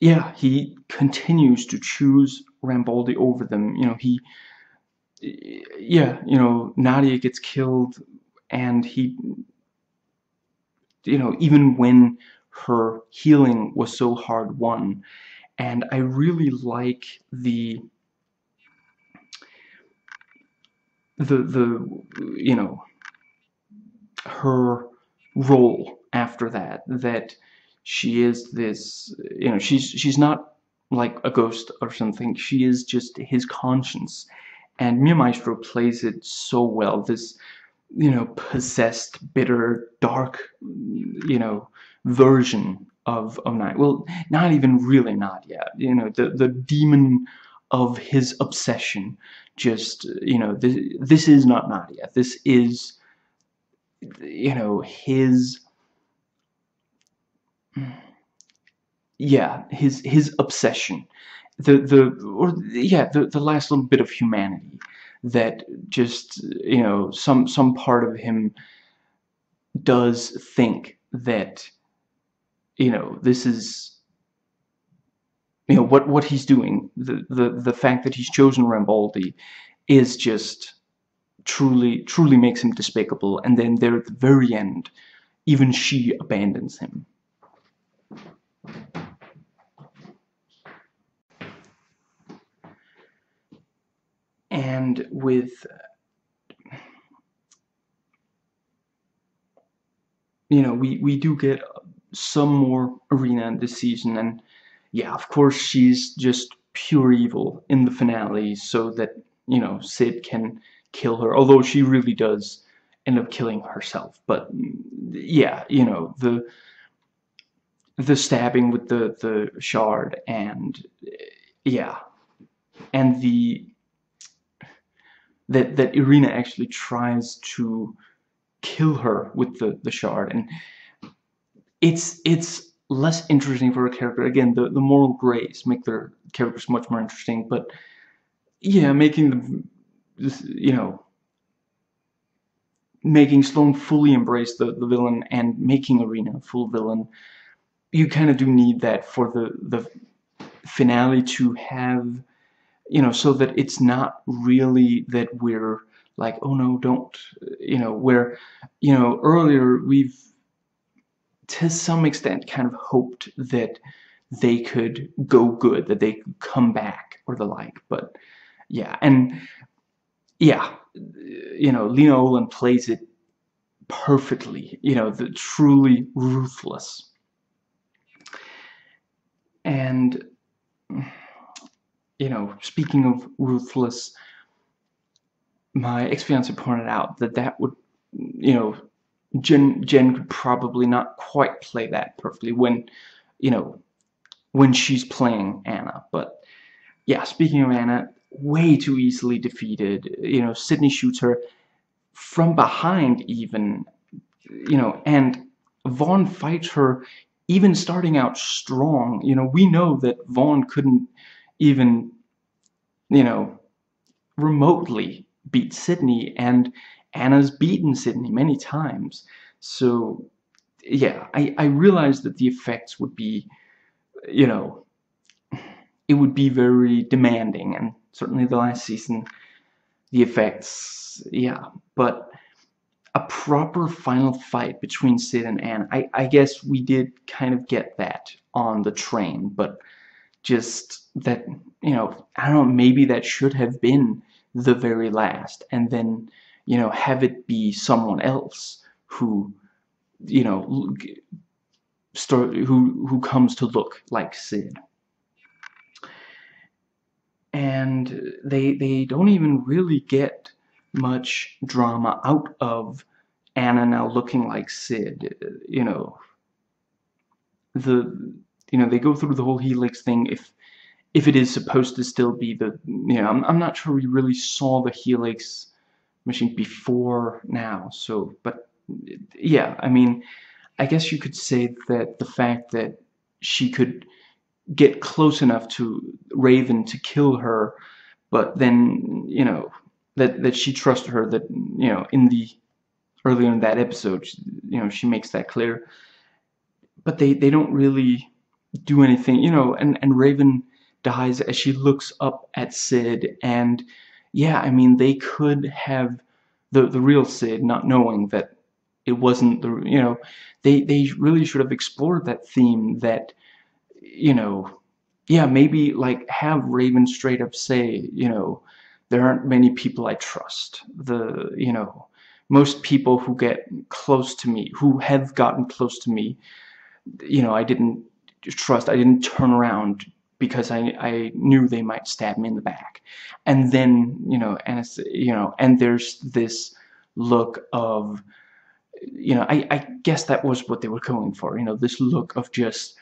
yeah, he continues to choose Rambaldi over them. You know, he, yeah, you know, Nadia gets killed, and he, you know, even when her healing was so hard won. And I really like the you know, her role after that, that she is this, you know, she's not like a ghost or something, she is just his conscience, and Mia Maestro plays it so well, this, you know, possessed, bitter, dark, you know, version of Nadia. Well, not even really Nadia, you know, the demon of his obsession. Just, you know, this is not Nadia, this is, you know, his, yeah, his obsession, the last little bit of humanity that just, you know, some part of him does think that, you know, this is, you know, what he's doing, the fact that he's chosen Rambaldi is just truly makes him despicable. And then there at the very end, even she abandons him. And with, you know, we do get some more Irina in this season, and yeah, of course, she's just pure evil in the finale so that, you know, Sid can kill her. Although she really does end up killing herself. But yeah, you know, the stabbing with the shard, and yeah, and that Irina actually tries to kill her with the shard, and it's less interesting for her character. Again, the moral grays make their characters much more interesting, but yeah, making them, you know, making Sloane fully embrace the villain and making Irina a full villain, you kind of do need that for the finale to have, you know, so that it's not really that we're like, oh no, don't, you know, where, you know, earlier we've to some extent kind of hoped that they could go good, that they could come back or the like. But yeah, and yeah, you know, Lena Olin plays it perfectly, you know, the truly ruthless. And, you know, speaking of ruthless, my ex-fiancé pointed out that would, you know, Jen could probably not quite play that perfectly when, you know, when she's playing Anna. But yeah, speaking of Anna, way too easily defeated. You know, Sydney shoots her from behind even, you know, and Vaughn fights her even starting out strong. You know, we know that Vaughn couldn't even, you know, remotely beat Sydney, and Anna's beaten Sydney many times. So yeah, I realized that the effects would be, you know, it would be very demanding, and certainly the last season, the effects, yeah. But a proper final fight between Sid and Anna, I guess we did kind of get that on the train, but just that, you know, I don't know, maybe that should have been the very last, and then, you know, have it be someone else who, you know, who comes to look like Sid. And they don't even really get much drama out of Anna now looking like Sid. You know, they go through the whole Helix thing, if it is supposed to still be the, you know, I'm not sure we really saw the Helix machine before now. So, but yeah, I mean, I guess you could say that the fact that she could get close enough to Raven to kill her, but then, you know, that she trusted her, that, you know, earlier in that episode, you know, she makes that clear. But they don't really do anything, you know, and Raven dies as she looks up at Sid, and yeah, I mean, they could have the real Sid, not knowing that it wasn't the, you know, they really should have explored that theme, that, you know, yeah, maybe like have Raven straight up say, you know, there aren't many people I trust. You know, most people who get close to me, who have gotten close to me, you know, I didn't trust, I didn't turn around because I knew they might stab me in the back. And then, you know, and there's this look of, you know, I guess that was what they were going for, you know, this look of just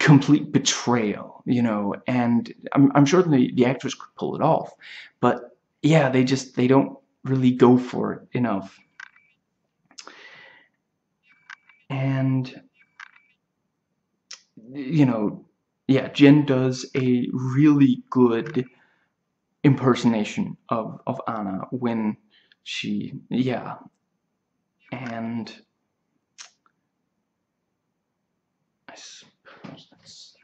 complete betrayal, you know. And I'm sure the actress could pull it off, but yeah, they don't really go for it enough. And, you know, yeah, Jen does a really good impersonation of Anna when she, yeah, and I suppose that's,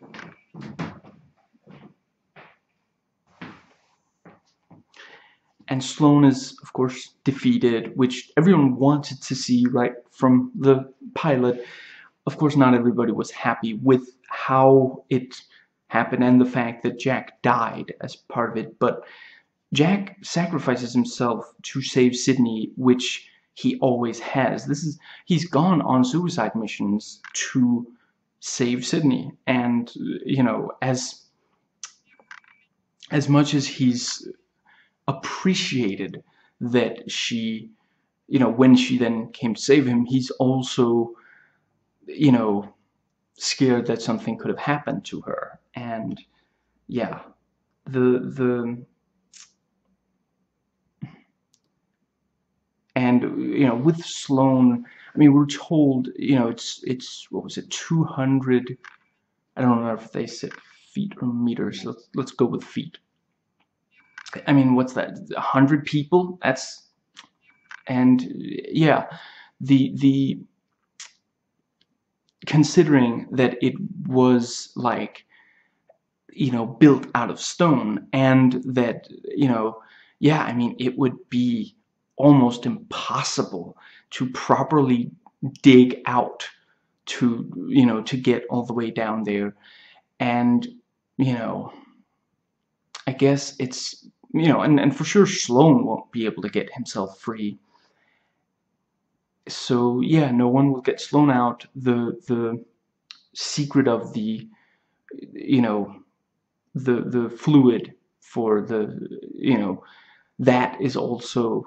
and Sloane is, of course, defeated, which everyone wanted to see right from the pilot. Of course, not everybody was happy with how it happened and the fact that Jack died as part of it, but Jack sacrifices himself to save Sydney, which he always has. He's gone on suicide missions to save Sydney, and, you know, as much as he's appreciated that she, you know, when she then came to save him, he's also, you know, scared that something could have happened to her. And yeah, and you know, with Sloane, I mean, we're told, you know, it's what was it, 200? I don't know if they said feet or meters. Let's go with feet. I mean, what's that? 100 people? That's, and yeah, the considering that it was like, you know, built out of stone, and that, you know, yeah, I mean, it would be almost impossible to properly dig out to, you know, to get all the way down there. And, you know, I guess it's, you know, and for sure Sloane won't be able to get himself free. So yeah, no one will get Sloane out. The secret of the, you know, the fluid for the, you know, that is also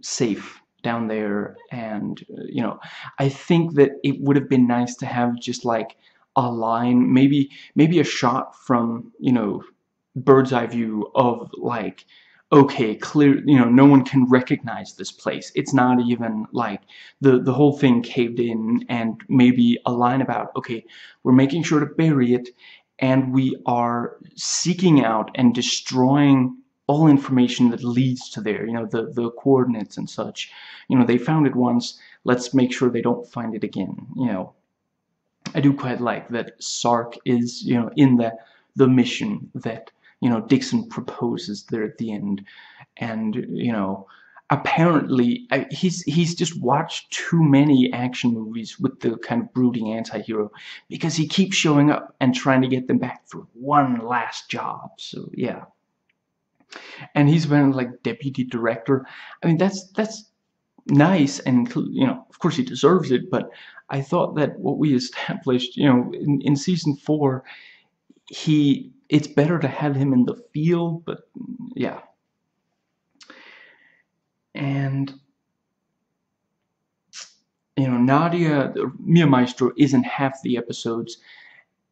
safe down there. And, you know, I think that it would have been nice to have just like a line, maybe a shot from, you know, bird's eye view of like, okay, clear, you know, no one can recognize this place. It's not even like the whole thing caved in. And maybe a line about, okay, we're making sure to bury it, and we are seeking out and destroying all information that leads to there, you know, the coordinates and such. You know, they found it once, let's make sure they don't find it again. You know, I do quite like that Sark is, you know, in the mission that, you know, Dixon proposes there at the end. And, you know, apparently he's just watched too many action movies with the kind of brooding anti-hero, because he keeps showing up and trying to get them back for one last job. So yeah, and he's been like deputy director. I mean, that's nice, and, you know, of course he deserves it, but I thought that what we established, you know, in season 4, it's better to have him in the field. But yeah. And, you know, Nadia, Mia Maestro, is in half the episodes,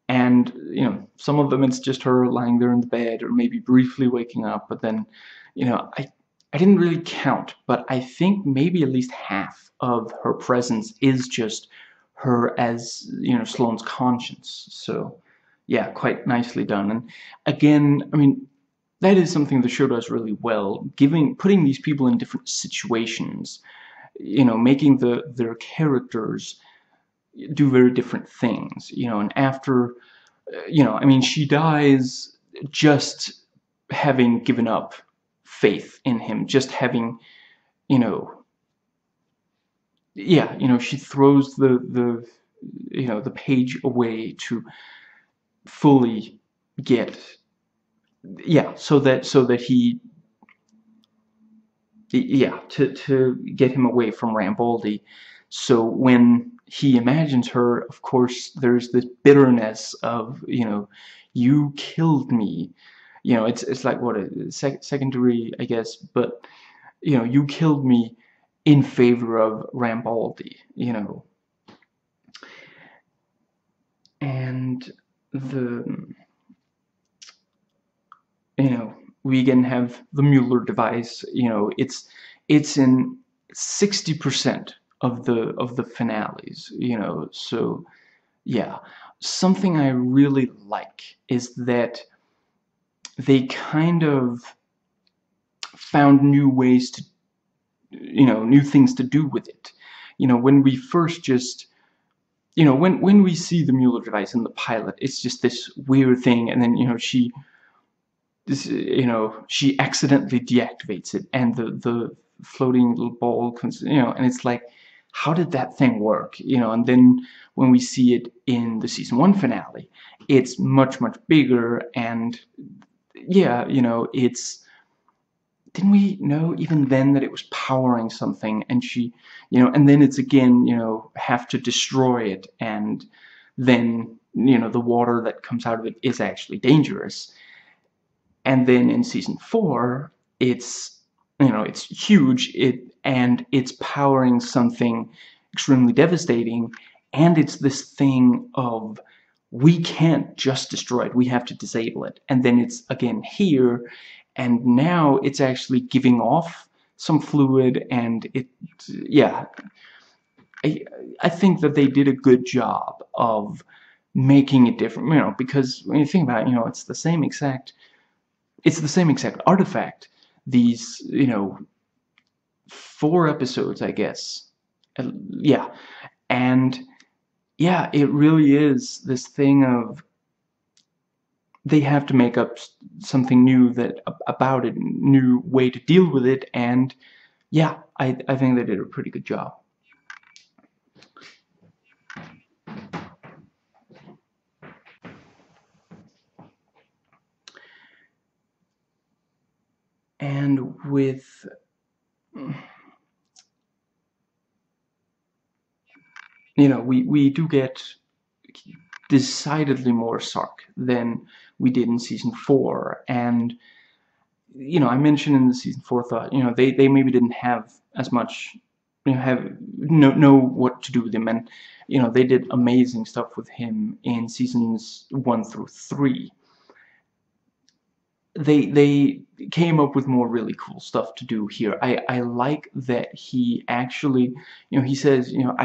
and, you know, some of them it's just her lying there in the bed, or maybe briefly waking up. But then, you know, I didn't really count, but I think maybe at least half of her presence is just her as, you know, Sloane's conscience. So yeah, quite nicely done. And again, I mean, that is something the show does really well, putting these people in different situations, you know, making their characters do very different things, you know. And after, you know, I mean, she dies just having given up faith in him, just having, you know, yeah, you know, she throws the you know, the page away to fully get, yeah, so that he, yeah, to get him away from Rambaldi. So when he imagines her, of course, there's this bitterness of, you know, you killed me. You know, it's like, what, a second degree, I guess. But, you know, you killed me in favor of Rambaldi, you know. And you know, we again have the Mueller device. You know, it's in 60% of the finales, you know. So yeah, something I really like is that they kind of found new ways to, you know, new things to do with it. You know, when we first just, you know, when we see the Mueller device in the pilot, it's just this weird thing, and then, you know, you know, she accidentally deactivates it, and the floating little ball comes, you know, and it's like, how did that thing work? You know, and then when we see it in the season 1 finale, it's much bigger. And yeah, you know, it's, didn't we know even then that it was powering something? And she, you know, and then it's again, you know, have to destroy it, and then, you know, the water that comes out of it is actually dangerous. And then in season 4, it's you know, it's huge, and it's powering something extremely devastating, and it's this thing of we can't just destroy it, we have to disable it. And then it's again here, and now it's actually giving off some fluid, and it, yeah, I think that they did a good job of making it different, you know, because when you think about it, you know, it's the same exact artifact. These, you know, 4 episodes, I guess. Yeah. And yeah, it really is this thing of they have to make up something new about it, new way to deal with it, and yeah, I think they did a pretty good job. And with you know, we do get decidedly more Sark than we did in season 4. And you know, I mentioned in the season 4 thought, you know, they maybe didn't have as much, you know, know what to do with him, and you know, they did amazing stuff with him in seasons 1 through 3. They came up with more really cool stuff to do here. I like that he actually, you know, he says, you know,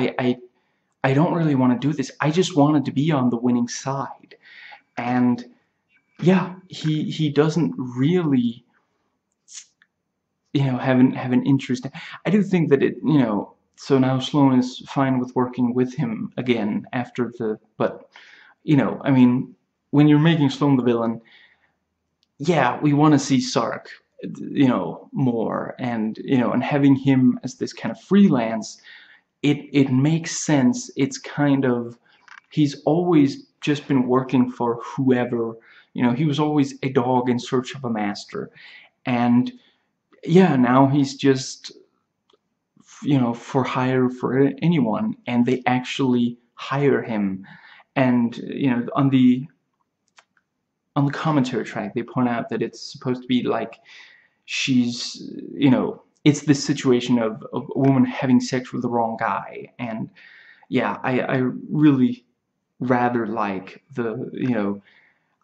I don't really want to do this. I just wanted to be on the winning side. And yeah, he doesn't really, you know, have an interest. I do think that it, you know, so now Sloane is fine with working with him again after the, but you know, I mean, when you're making Sloane the villain, yeah, we want to see Sark, you know, more, and you know, and having him as this kind of freelance, it makes sense. It's kind of, he's always just been working for whoever, you know, he was always a dog in search of a master, and yeah, now he's just, you know, for hire for anyone, and they actually hire him. And you know, on the commentary track, they point out that it's supposed to be like she's, you know, it's this situation of a woman having sex with the wrong guy. And yeah, I really rather like the, you know,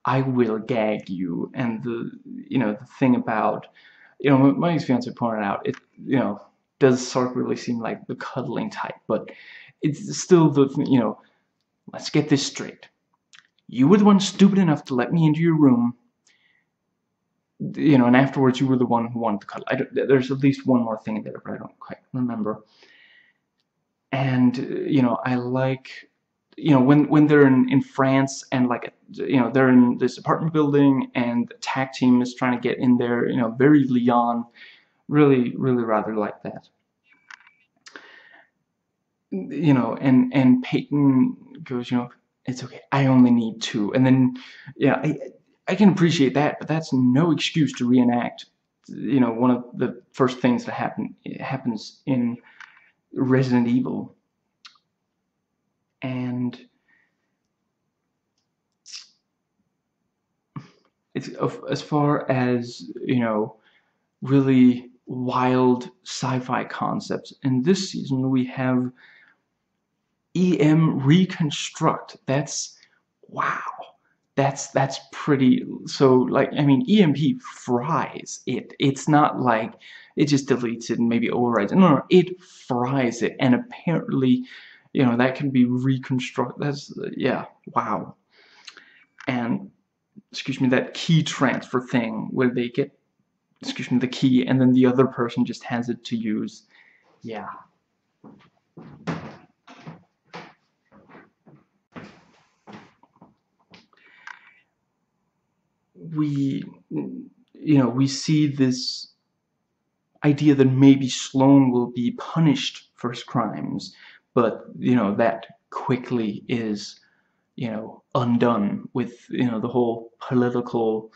I will gag you, and the, you know, the thing about, you know, my ex-fiancé pointed out, it, you know, does Sark really seem like the cuddling type? But it's still the, you know, let's get this straight. You were the one stupid enough to let me into your room, you know, and afterwards you were the one who wanted to cuddle. There's at least one more thing in there, but I don't quite remember. And, you know, I like, you know, when they're in France, and like, you know, they're in this apartment building and the tag team is trying to get in there, you know, very Leon, really, really rather like that. You know, and Peyton goes, you know, it's okay, I only need 2. And then, yeah, I can appreciate that, but that's no excuse to reenact, you know, one of the first things that happens in Resident Evil. And it's, as far as, you know, really wild sci-fi concepts, in this season we have EM reconstruct. That's, wow, that's pretty. So like, I mean, EMP fries it. It's not like it just deletes it and maybe overrides it. No, it fries it, and apparently, you know, that can be reconstructed. That's, yeah, wow. And excuse me, that key transfer thing where they get, excuse me, the key, and then the other person just has it to use. Yeah. We, you know, we see this idea that maybe Sloane will be punished for his crimes, but you know, that quickly is, you know, undone with, you know, the whole political,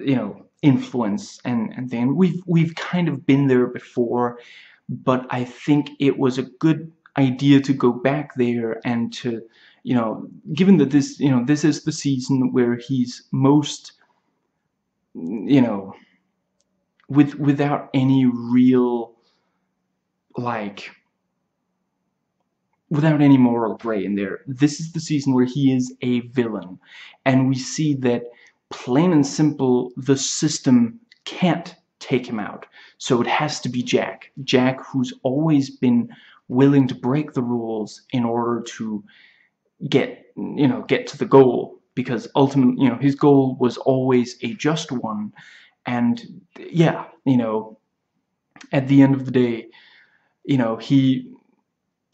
you know, influence, and then we've kind of been there before, but I think it was a good idea to go back there and to, you know, given that this, you know, this is the season where he's most, you know, without any real, like, without any moral gray in there. This is the season where he is a villain, and we see that, plain and simple, the system can't take him out. So it has to be Jack. Jack, who's always been willing to break the rules in order to get, you know, get to the goal, because ultimately, you know, his goal was always a just one. And yeah, you know, at the end of the day, you know, he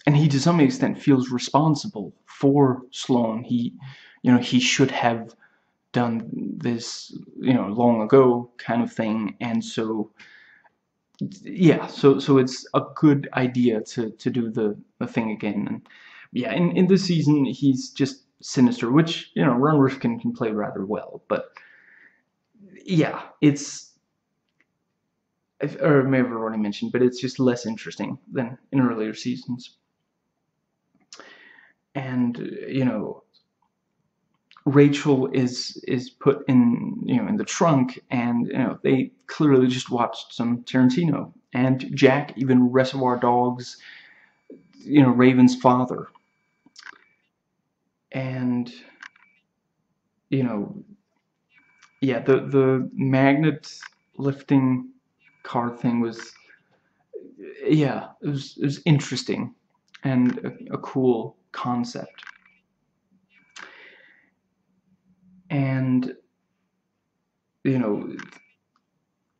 to some extent feels responsible for Sloane. He, you know, he should have done this, you know, long ago kind of thing. And so, yeah, so it's a good idea to do the thing again. And yeah, in this season, he's just sinister, which, you know, Ron Rifkin can play rather well. But yeah, it's, or I may have already mentioned, but it's just less interesting than in earlier seasons. And, you know, Rachel is put in, you know, in the trunk, and, you know, they clearly just watched some Tarantino. And Jack, even Reservoir Dogs, you know, Raven's father. And, you know, yeah, the magnet lifting car thing was, yeah, it was interesting and a cool concept. And, you know,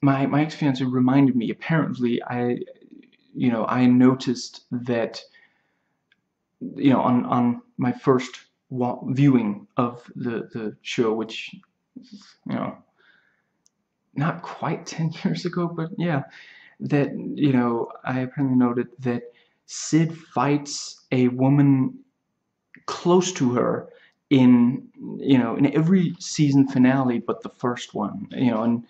my ex-fiance reminded me, apparently, I noticed that, you know, on my first viewing of the show, which, you know, not quite 10 years ago, but yeah, that, you know, I apparently noted that Sid fights a woman close to her in, you know, in every season finale but the first one, you know,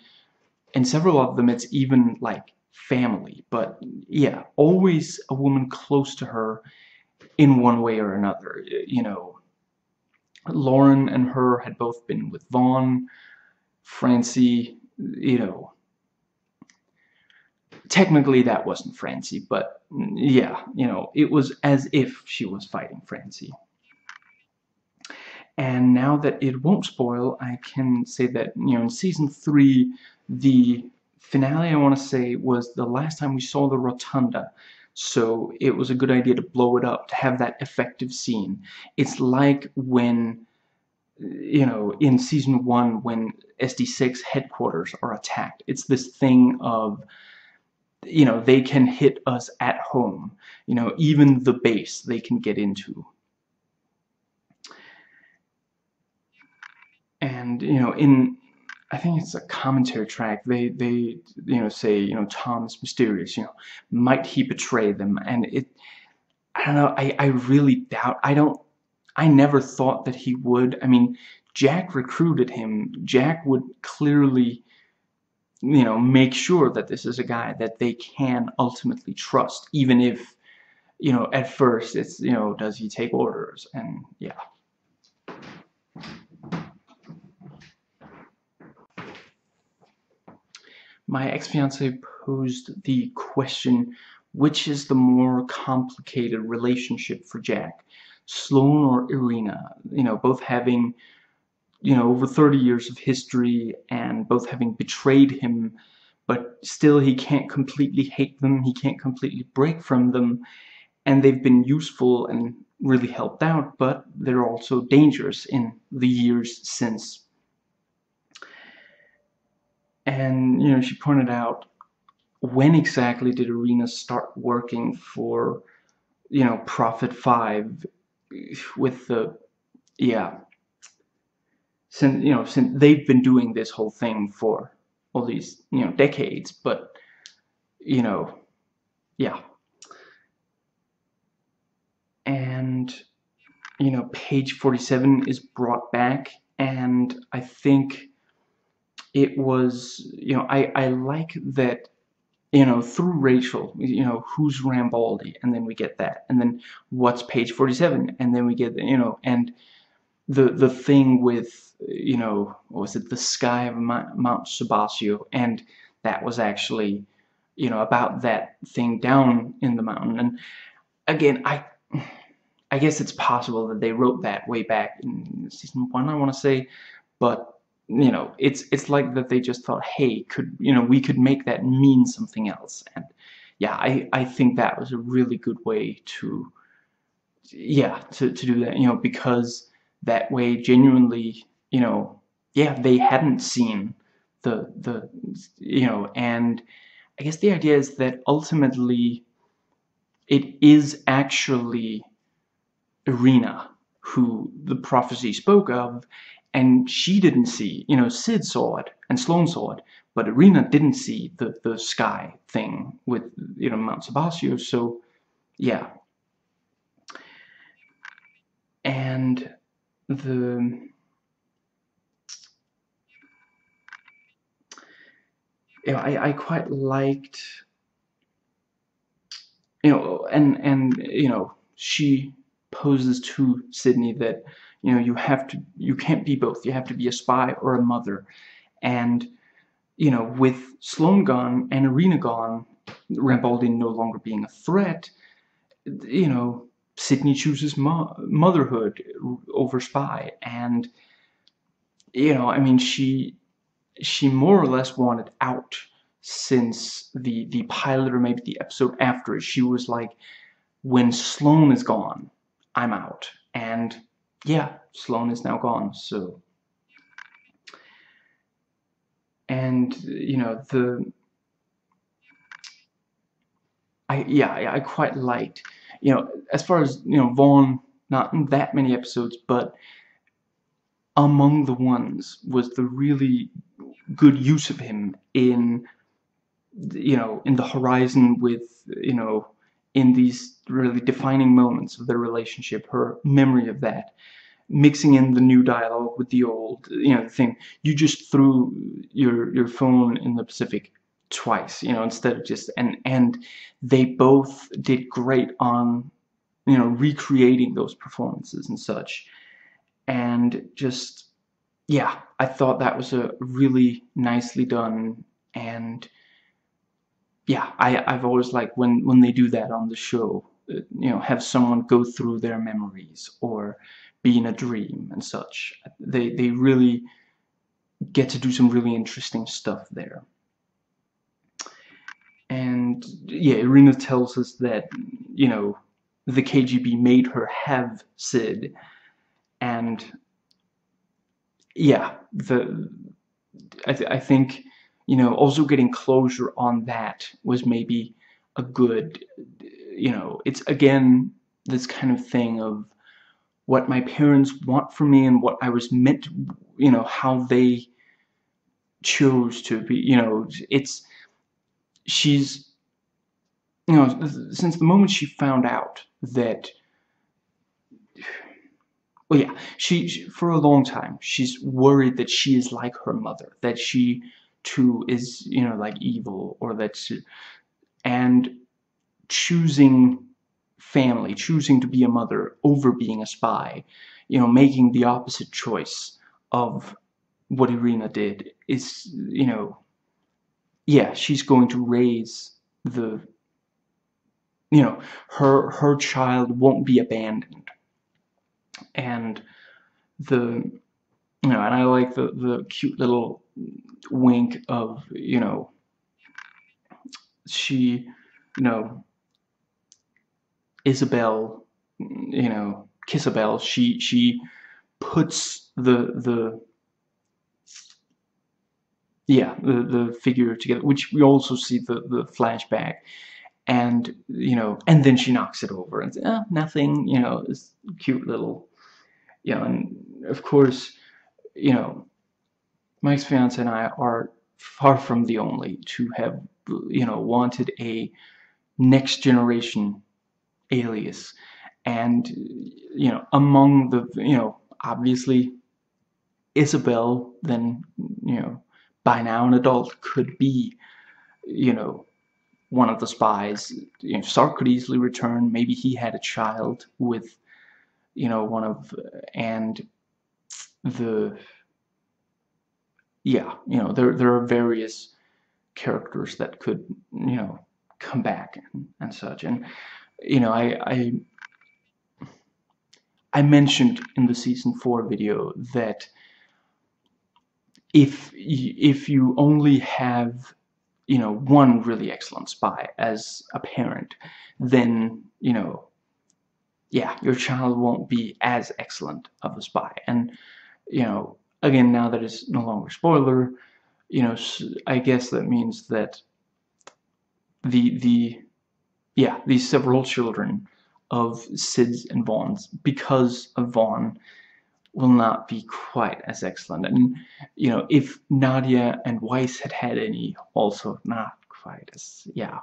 and several of them it's even like family, but yeah, always a woman close to her in one way or another. You know, Lauren and her had both been with Vaughn, Francie, you know, technically that wasn't Francie, but yeah, you know, it was as if she was fighting Francie. And now that it won't spoil, I can say that, you know, in season 3, the finale, I want to say, was the last time we saw the rotunda. So it was a good idea to blow it up, to have that effective scene. It's like when, you know, in season 1, when SD6 headquarters are attacked. It's this thing of, you know, they can hit us at home. You know, even the base they can get into. And, you know, in, I think it's a commentary track, they you know, say, you know, Tom is mysterious, you know, might he betray them? And it, I don't know, I really doubt, I never thought that he would. I mean, Jack recruited him. Jack would clearly, you know, make sure that this is a guy that they can ultimately trust, even if, you know, at first it's, you know, does he take orders? And yeah. My ex-fiance posed the question, which is the more complicated relationship for Jack, Sloane or Irina? You know, both having, you know, over 30 years of history and both having betrayed him, but still he can't completely hate them, he can't completely break from them, and they've been useful and really helped out, but they're also dangerous in the years since. And, you know, she pointed out, when exactly did Irina start working for, you know, Prophet 5 with the, yeah, since, you know, since they've been doing this whole thing for all these, you know, decades, but, you know, yeah. And, you know, page 47 is brought back, and I think it was, you know, I like that, you know, through Rachel, you know, who's Rambaldi, and then we get that, and then what's page 47, and then we get, you know, and the thing with, you know, what was it, the sky of Mount Subasio, and that was actually, you know, about that thing down in the mountain. And again, I guess it's possible that they wrote that way back in season 1, I want to say, but you know, it's like that they just thought, hey, could, you know, we could make that mean something else. And yeah, I think that was a really good way to, yeah, to do that, you know, because that way genuinely, you know, yeah, they hadn't seen the you know, and I guess the idea is that ultimately it is actually Irina who the prophecy spoke of, and she didn't see, you know, Sid saw it and Sloane saw it, but Irina didn't see the sky thing with, you know, Mount Subasio. So yeah, and you know, I quite liked, you know, and you know, she poses to Sydney that, you know, you can't be both. You have to be a spy or a mother. And, you know, with Sloane gone and Irina gone, Rambaldi no longer being a threat, you know, Sydney chooses motherhood over spy. And, you know, I mean, she more or less wanted out since the pilot, or maybe the episode after it. She was like, when Sloane is gone, I'm out. And yeah, Sloane is now gone. So, and you know, I quite liked, you know, as far as, you know, Vaughn, not in that many episodes, but among the ones was the really good use of him in, you know, in the Horizon with, you know, in these really defining moments of their relationship, her memory of that, mixing in the new dialogue with the old, you know, thing. You just threw your phone in the Pacific twice, you know, instead of just, and they both did great on, you know, recreating those performances and such. And just, yeah, I thought that was a really nicely done, and yeah, I've always liked when they do that on the show, you know, have someone go through their memories or be in a dream and such. They really get to do some really interesting stuff there. And yeah, Irina tells us that, you know, the KGB made her have Sid, and yeah, I think, you know, also getting closure on that was maybe a good, you know, it's again this kind of thing of what my parents want from me and what I was meant to, you know, how they chose to be, you know, it's, she's, you know, since the moment she found out that, well, yeah, she for a long time, she's worried that she is like her mother, that she too is, you know, like evil, or that's, and choosing family, choosing to be a mother over being a spy, you know, making the opposite choice of what Irina did is, you know, yeah, she's going to raise the, you know, her child won't be abandoned. And the, you know, and I like the cute little wink of, you know, she, you know, Isabel, you know, Kissabel, she puts the yeah, the figure together, which we also see the flashback, and, you know, and then she knocks it over and says, oh, nothing, you know, this cute little, you know, and of course, you know, Mike's fiance and I are far from the only to have, you know, wanted a next generation Alias. And, you know, among the, you know, obviously Isabel, then, you know, by now an adult, could be, you know, one of the spies. You know, Sark could easily return. Maybe he had a child with, you know, one of, and the, yeah, you know, there are various characters that could, you know, come back and such. And, you know, I mentioned in the season 4 video that if you only have, you know, one really excellent spy as a parent, then, you know, yeah, your child won't be as excellent of a spy. And, you know, again, now that it's no longer spoiler, you know, I guess that means that these several children of Sid's and Vaughn's, because of Vaughn, will not be quite as excellent. And, you know, if Nadia and Weiss had any, also not quite as, yeah.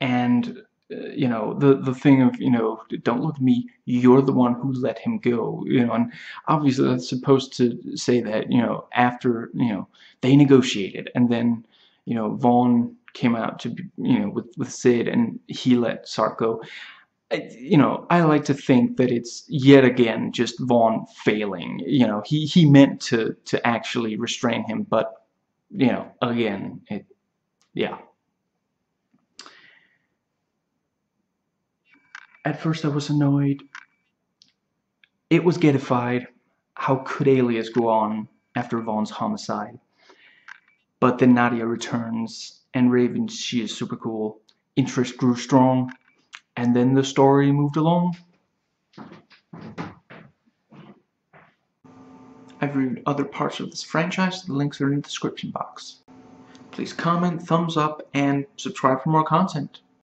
And, you know, the thing of, you know, don't look at me, you're the one who let him go, you know, and obviously that's supposed to say that, you know, after, you know, they negotiated, and then, you know, Vaughn came out to, you know, with Sid, and he let Sark go. You know, I like to think that it's yet again just Vaughn failing. You know, he meant to actually restrain him, but, you know, again, it, yeah. At first I was annoyed. It was getified. How could Alias go on after Vaughn's homicide? But then Nadia returns, and Raven, she is super cool. Interest grew strong, and then the story moved along. I've reviewed other parts of this franchise. The links are in the description box. Please comment, thumbs up, and subscribe for more content.